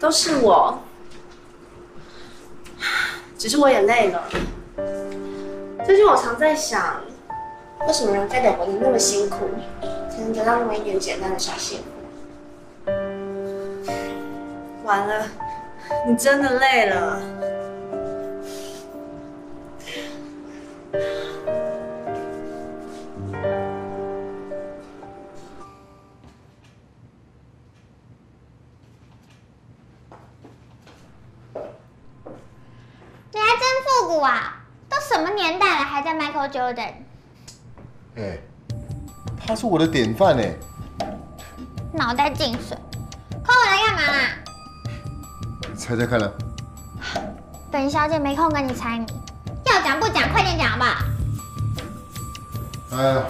都是我，只是我也累了。最近我常在想，为什么人非得活得那么辛苦，才能得到那么一点简单的小幸福？完了，你真的累了。哎，他是我的典范哎！脑袋进水，扣我来干嘛啦？猜猜看啦！本小姐没空跟你猜谜，要讲不讲，快点讲好不好？哎，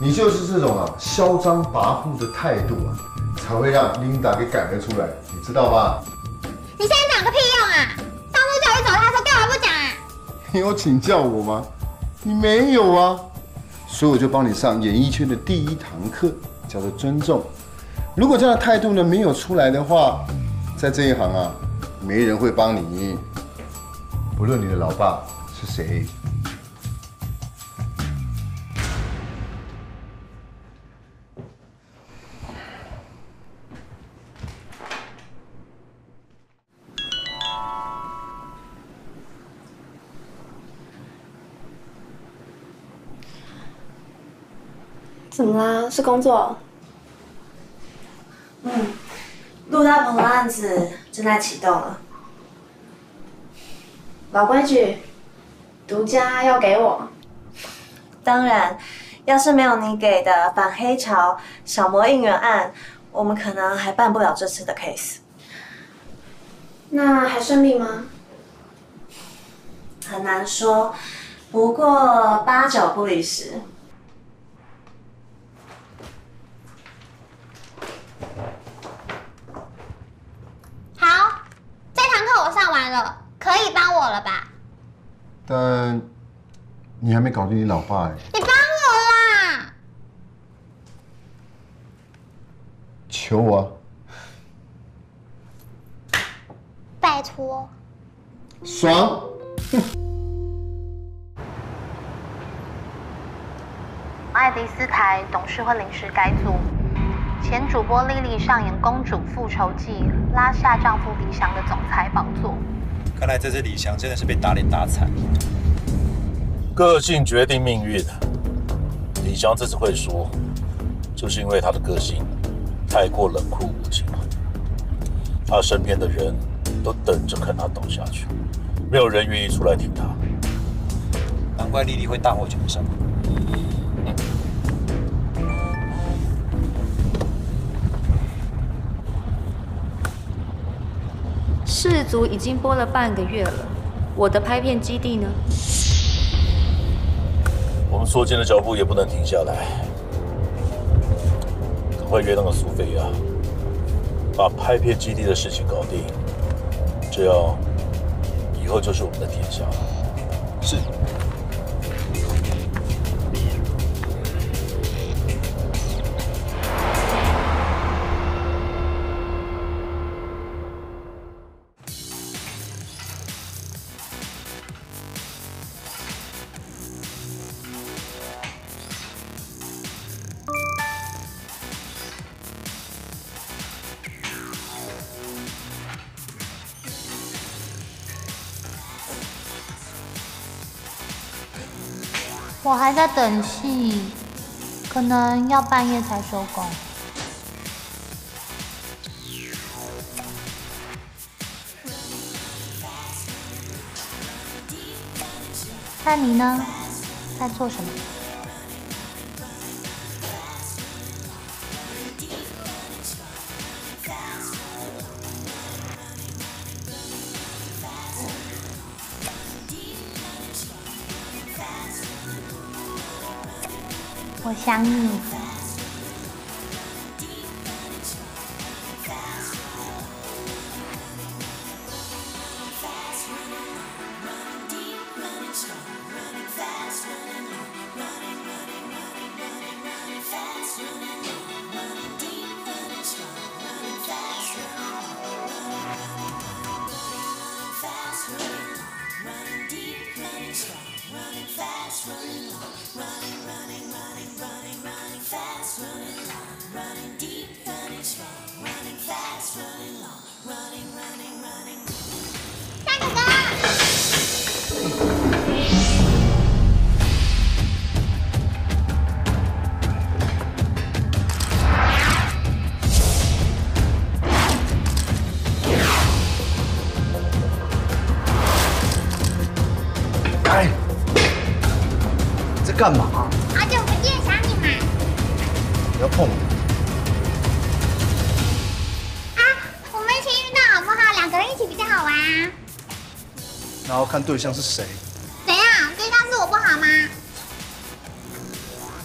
你就是这种啊嚣张跋扈的态度啊，才会让琳达给赶了出来，你知道吧？你现在讲个屁用啊！当初教育走他的时候，干嘛不讲啊？你有请教我吗？ 你没有啊，所以我就帮你上演艺圈的第一堂课，叫做尊重。如果这样的态度呢没有出来的话，在这一行啊，没人会帮你。不论你的老爸是谁，怎么啦？是工作？陆大鹏的案子正在启动了。老规矩，独家要给我。当然，要是没有你给的反黑潮、小模应援案，我们可能还办不了这次的 case。那还顺利吗？很难说，不过八九不离十。 好，这堂课我上完了，可以帮我了吧？但你还没搞定你老爸哎！你帮我啦！求我啊！拜托！爽！爱迪斯台董事会临时改组。 前主播莉莉上演《公主复仇记》，拉下丈夫李翔的总裁宝座。看来这次李翔真的是被打脸打惨。个性决定命运。李翔这次会输，就是因为他的个性太过冷酷无情了。他身边的人都等着看他倒下去，没有人愿意出来挺他。难怪莉莉会大获全胜。 世足已经播了半个月了，我的拍片基地呢？我们们所进的脚步也不能停下来。赶快约那个苏菲亚，把拍片基地的事情搞定，这样以后就是我们的天下了。是。 我还在等戏，可能要半夜才收工。那你呢？在做什么？我想你。干嘛？好久不见，想你嘛。不要碰我！啊，我们一起运动好不好？两个人一起比较好玩啊。然后看对象是谁。怎样？对象是我不好吗？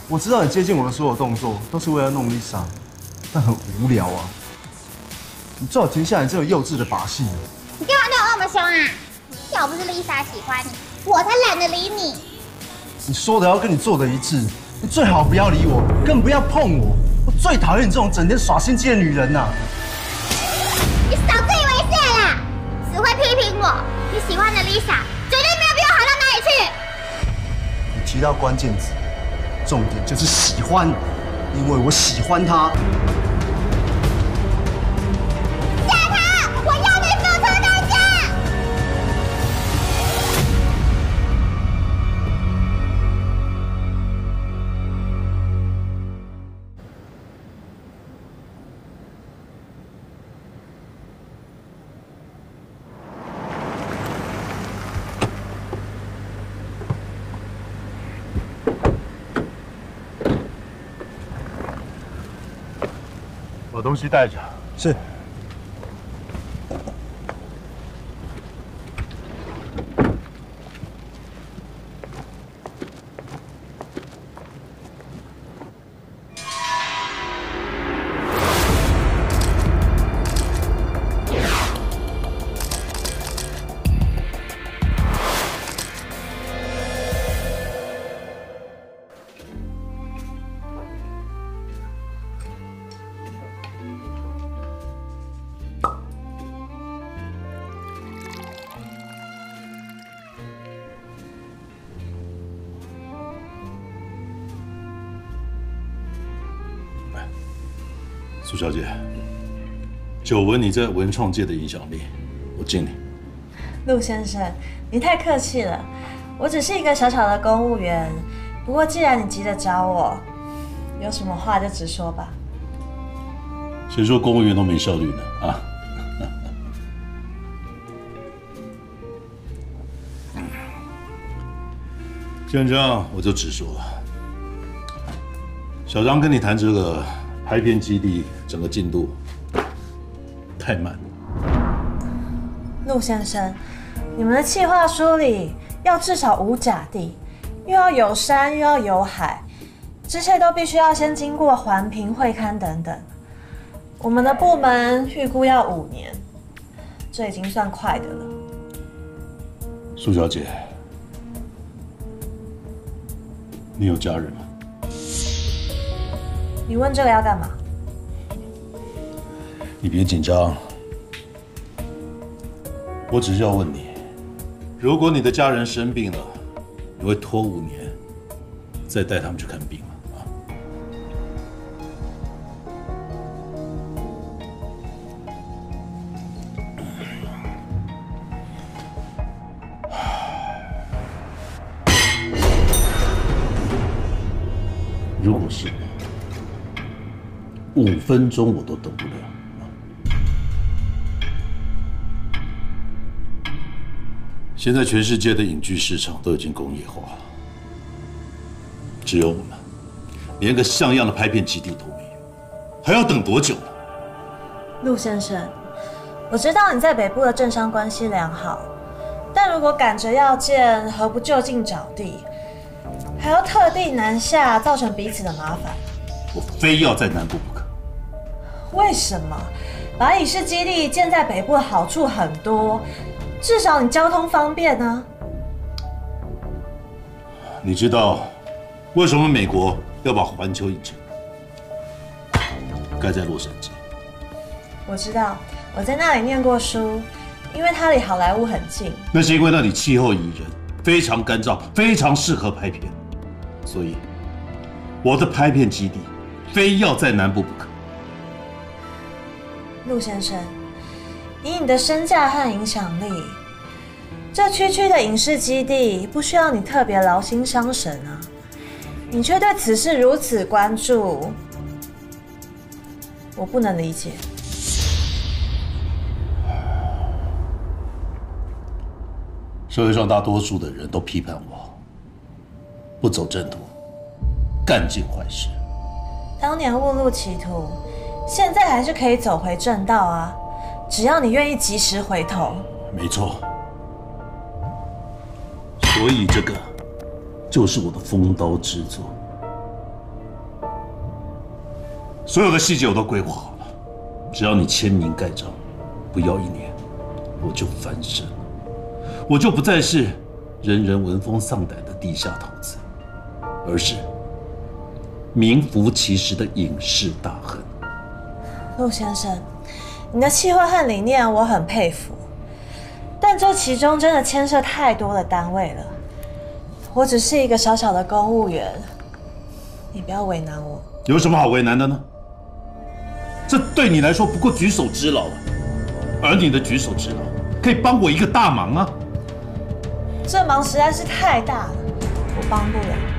我知道你接近我的所有动作都是为了弄丽莎，但很无聊啊。你最好停下来这种幼稚的把戏。你干嘛对我那么凶啊？要不是丽莎喜欢你，我才懒得理你。 你说的要跟你做的一致，你最好不要理我，更不要碰我。我最讨厌你这种整天耍心机的女人呐！你少自以为是啦，只会批评我。你喜欢的丽莎绝对没有比我好到哪里去。你提到关键字，重点就是喜欢，因为我喜欢她。 把东西带着。是。苏小姐，久闻你在文创界的影响力，我敬你。陆先生，你太客气了，我只是一个小小的公务员。不过既然你急着找我，有什么话就直说吧。谁说公务员都没效率呢？啊？先生，我就直说，小张跟你谈这个。 拍片基地整个进度太慢了。陆先生，你们的企划书里要至少5甲地，因又要有山，又要有海，这些都必须要先经过环评、会勘等等。我们的部门预估要5年，这已经算快的了。苏小姐，你有家人吗？你问这个要干嘛？你别紧张，我只是要问你，如果你的家人生病了，你会拖5年再带他们去看病吗？啊？如果是我，5分钟我都等不了。 现在全世界的影剧市场都已经工业化，只有我们连个像样的拍片基地都没有，还要等多久呢？陆先生，我知道你在北部的政商关系良好，但如果赶着要见，何不就近找地，还要特地南下，造成彼此的麻烦？我非要在南部不可。为什么？把影视基地建在北部的好处很多。 至少你交通方便啊！你知道为什么美国要把环球影城盖在洛杉矶？我知道，我在那里念过书，因为它离好莱坞很近。那是因为那里气候宜人，非常干燥，非常适合拍片。所以我的拍片基地非要在南部不可。陆先生。 以你的身价和影响力，这区的影视基地不需要你特别劳心伤神啊，你却对此事如此关注，我不能理解。社会上大多数的人都批判我，不走正途，干尽坏事。当年误入歧途，现在还是可以走回正道啊。 只要你愿意及时回头，没错。所以这个就是我的风刀之作，所有的细节我都规划好了。只要你签名盖章，不要1年，我就翻身了，我就不再是人人闻风丧胆的地下头子，而是名副其实的影视大亨。陆先生。 你的气魄和理念我很佩服，但这其中真的牵涉太多的单位了。我只是一个小小的公务员，你不要为难我。有什么好为难的呢？这对你来说不过举手之劳啊，而你的举手之劳可以帮我一个大忙啊。这忙实在是太大了，我帮不了。